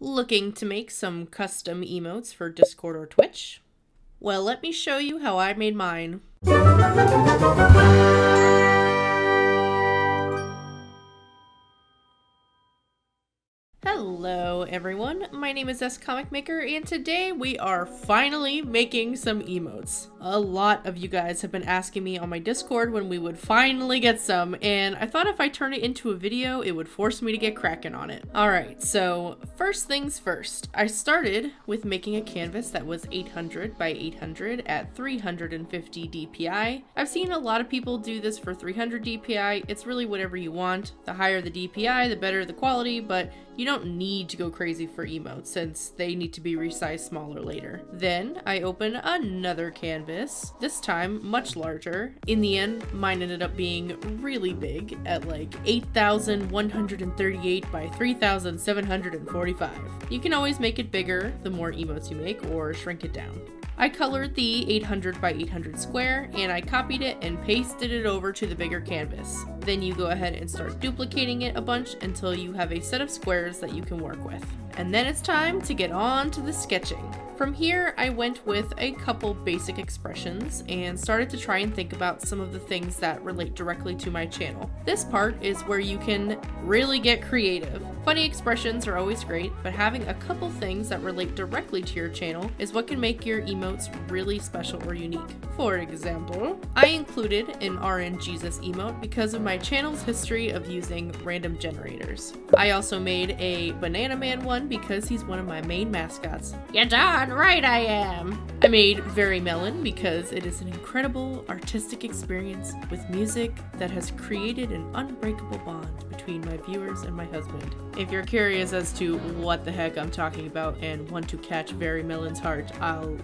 Looking to make some custom emotes for Discord or Twitch? Well, let me show you how I made mine. Hello everyone, my name is S Comic Maker, and today we are finally making some emotes. A lot of you guys have been asking me on my Discord when we would finally get some, and I thought if I turn it into a video, it would force me to get cracking on it. Alright, so first things first. I started with making a canvas that was 800 by 800 at 350 DPI. I've seen a lot of people do this for 300 DPI. It's really whatever you want. The higher the DPI, the better the quality, but you don't need to go crazy for emotes since they need to be resized smaller later. Then I open another canvas, this time much larger. In the end, mine ended up being really big at like 8,138 by 3,745. You can always make it bigger the more emotes you make or shrink it down. I colored the 800 by 800 square and I copied it and pasted it over to the bigger canvas. Then you go ahead and start duplicating it a bunch until you have a set of squares that you can work with. And then it's time to get on to the sketching. From here, I went with a couple basic expressions and started to try and think about some of the things that relate directly to my channel. This part is where you can really get creative. Funny expressions are always great, but having a couple things that relate directly to your channel is what can make your emotes really special or unique. For example, I included an RNJesus emote because of my channel's history of using random generators. I also made a Banana Man one because he's one of my main mascots. You're darn right I am! I made Very Melon because it is an incredible artistic experience with music that has created an unbreakable bond between my viewers and my husband. If you're curious as to what the heck I'm talking about and want to catch Very Melon's heart, I'll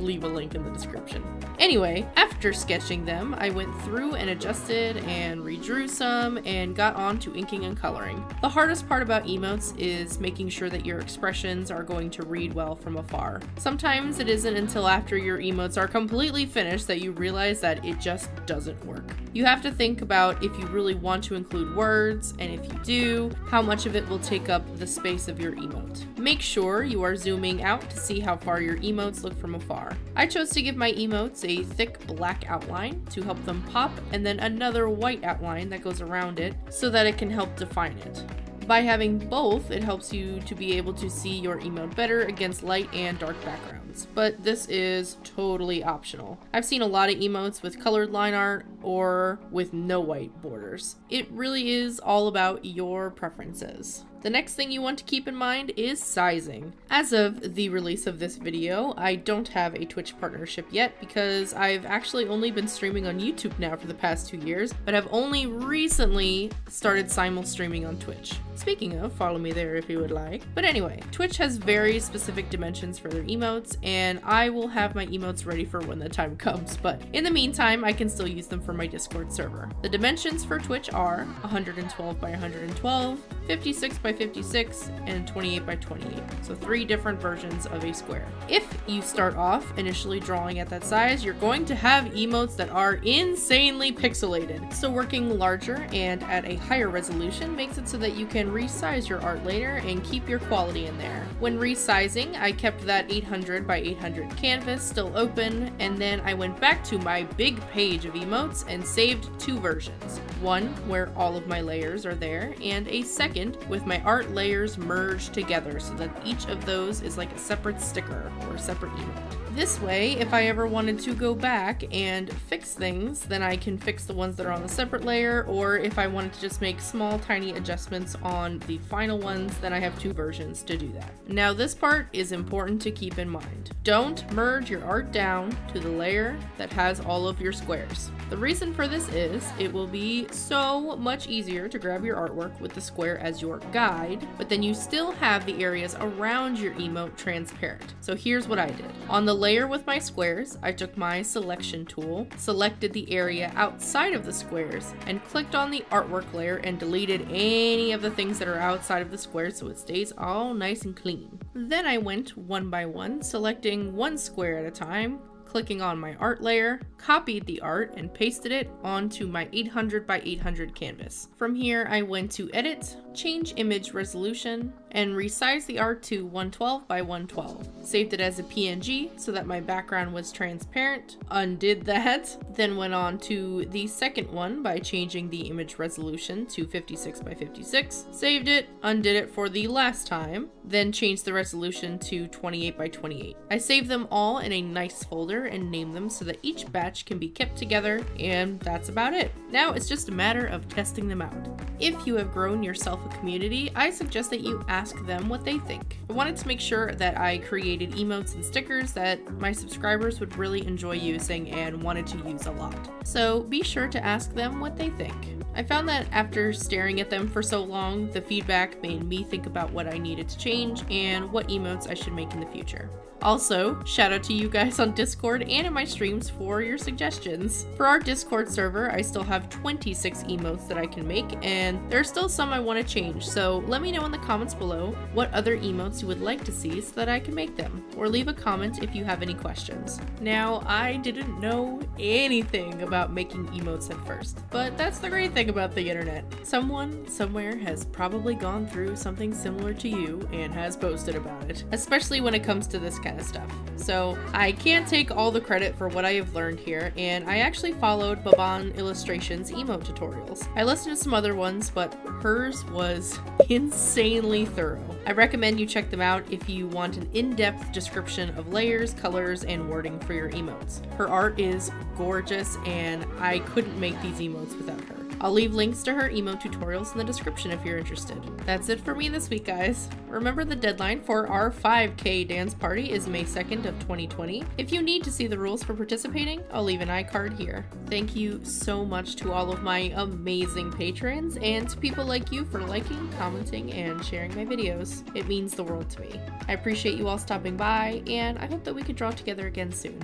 leave a link in the description. Anyway, after sketching them, I went through and adjusted and redrew some and got on to inking and coloring. The hardest part about emotes is making sure that your expressions are going to read well from afar. Sometimes it isn't until after your emotes are completely finished that you realize that it just doesn't work. You have to think about if you really want to include words, and if you do, how much of it will take up the space of your emote. Make sure you are zooming out to see how far your emotes look from afar. I chose to give my emotes a thick black outline to help them pop, and then another white outline that goes around it so that it can help define it. By having both, it helps you to be able to see your emote better against light and dark backgrounds, but this is totally optional. I've seen a lot of emotes with colored line art or with no white borders. It really is all about your preferences. The next thing you want to keep in mind is sizing. As of the release of this video, I don't have a Twitch partnership yet because I've actually only been streaming on YouTube now for the past 2 years, but have only recently started simul-streaming on Twitch. Speaking of, follow me there if you would like. But anyway, Twitch has very specific dimensions for their emotes, and I will have my emotes ready for when the time comes, but in the meantime, I can still use them for my Discord server. The dimensions for Twitch are 112 by 112, 56 by 56, and 28 by 28. So 3 different versions of a square. If you start off initially drawing at that size, you're going to have emotes that are insanely pixelated. So working larger and at a higher resolution makes it so that you can resize your art later and keep your quality in there. When resizing, I kept that 800 by 800 canvas still open, and then I went back to my big page of emotes and saved 2 versions. One where all of my layers are there, and a second with my art layers merged together so that each of those is like a separate sticker or a separate emote. This way, if I ever wanted to go back and fix things, then I can fix the ones that are on the separate layer, or if I wanted to just make small tiny adjustments on the final ones, then I have 2 versions to do that. Now this part is important to keep in mind. Don't merge your art down to the layer that has all of your squares. The reason for this is it will be so much easier to grab your artwork with the square as your guide, but then you still have the areas around your emote transparent. So here's what I did. On the layer with my squares, I took my selection tool, selected the area outside of the squares, and clicked on the artwork layer and deleted any of the things that are outside of the squares so it stays all nice and clean. Then I went one by one, selecting one square at a time, clicking on my art layer, copied the art, and pasted it onto my 800 by 800 canvas. From here, I went to edit, change image resolution, and resized the art to 112 by 112. Saved it as a PNG so that my background was transparent, undid that, then went on to the second one by changing the image resolution to 56 by 56, saved it, undid it for the last time, then changed the resolution to 28 by 28. I saved them all in a nice folder and named them so that each batch can be kept together, and that's about it. Now it's just a matter of testing them out. If you have grown yourself a community, I suggest that you ask them what they think. I wanted to make sure that I created emotes and stickers that my subscribers would really enjoy using and wanted to use a lot. So be sure to ask them what they think. I found that after staring at them for so long, the feedback made me think about what I needed to change and what emotes I should make in the future. Also, shout out to you guys on Discord and in my streams for your suggestions. For our Discord server, I still have 26 emotes that I can make, and there are still some I want to change, so let me know in the comments below what other emotes you would like to see so that I can make them, or leave a comment if you have any questions. Now, I didn't know anything about making emotes at first, but that's the great thing about the internet. Someone somewhere has probably gone through something similar to you and has posted about it, especially when it comes to this kind of stuff. So I can't take all the credit for what I have learned here, and I actually followed Baban Illustrations emote tutorials. I listened to some other ones, but hers was insanely thorough. I recommend you check them out if you want an in-depth description of layers, colors, and wording for your emotes. Her art is gorgeous, and I couldn't make these emotes without her. I'll leave links to her emote tutorials in the description if you're interested. That's it for me this week, guys. Remember, the deadline for our 5K dance party is May 2nd of 2020. If you need to see the rules for participating, I'll leave an iCard here. Thank you so much to all of my amazing patrons and to people like you for liking, commenting, and sharing my videos. It means the world to me. I appreciate you all stopping by, and I hope that we can draw together again soon.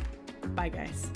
Bye, guys.